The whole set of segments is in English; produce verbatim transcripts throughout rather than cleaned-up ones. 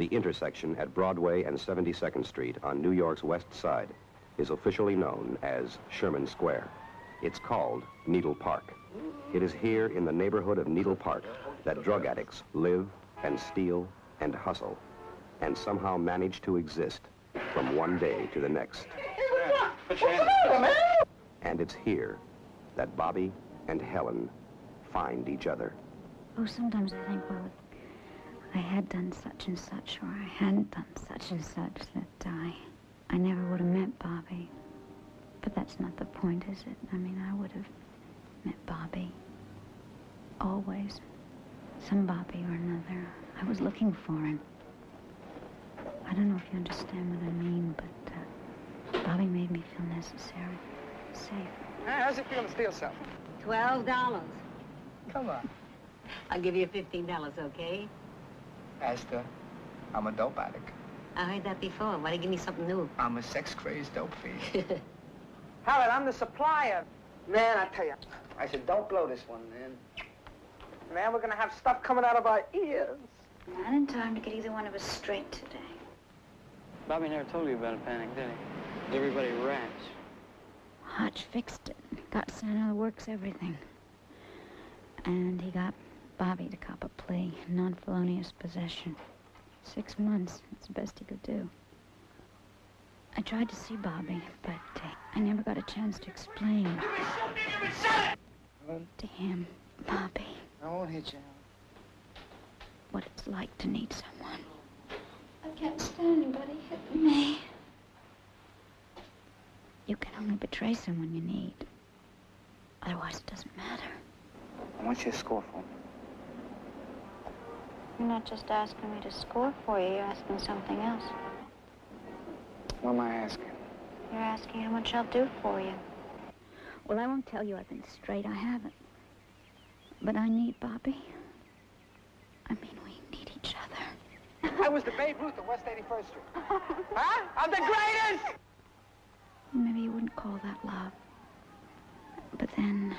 The intersection at Broadway and seventy-second Street on New York's West Side is officially known as Sherman Square. It's called Needle Park. It is here in the neighborhood of Needle Park that drug addicts live and steal and hustle and somehow manage to exist from one day to the next. And it's here that Bobby and Helen find each other. Oh, sometimes I think, well, if I had done such and such, or I hadn't done such and such, that I, I never would have met Bobby. But that's not the point, is it? I mean, I would have met Bobby. Always. Some Bobby or another. I was looking for him. I don't know if you understand what I mean, but uh, Bobby made me feel necessary, safe. Hey, how's it feeling to steal something? Twelve dollars. Come on. I'll give you fifteen dollars, okay? Esther, I'm a dope addict. I heard that before. Why do you give me something new? I'm a sex-crazed dope fiend. Howard, I'm the supplier. Man, I tell you. I said, don't blow this one, man. Man, we're gonna have stuff coming out of our ears. Not in time to get either one of us straight today. Bobby never told you about a panic, did he? Everybody rats. Hodge fixed it. Got sent out of the works, everything. And he got Bobby to cop a plea, non-felonious possession. Six months, that's the best he could do. I tried to see Bobby, but uh, I never got a chance to explain to him, Bobby. I won't hit you. What it's like to need someone. I can't stand anybody hitting me. You can only betray someone you need. Otherwise, it doesn't matter. I want you to score for me. You're not just asking me to score for you, you're asking something else. What am I asking? You're asking how much I'll do for you. Well, I won't tell you I've been straight, I haven't. But I need Bobby. I mean, we need each other. I was the Babe Ruth of West eighty-first Street. Huh? I'm the greatest! Maybe you wouldn't call that love. But then,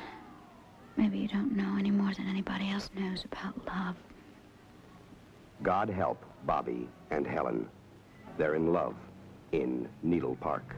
maybe you don't know any more than anybody else knows about love. God help Bobby and Helen. They're in love in Needle Park.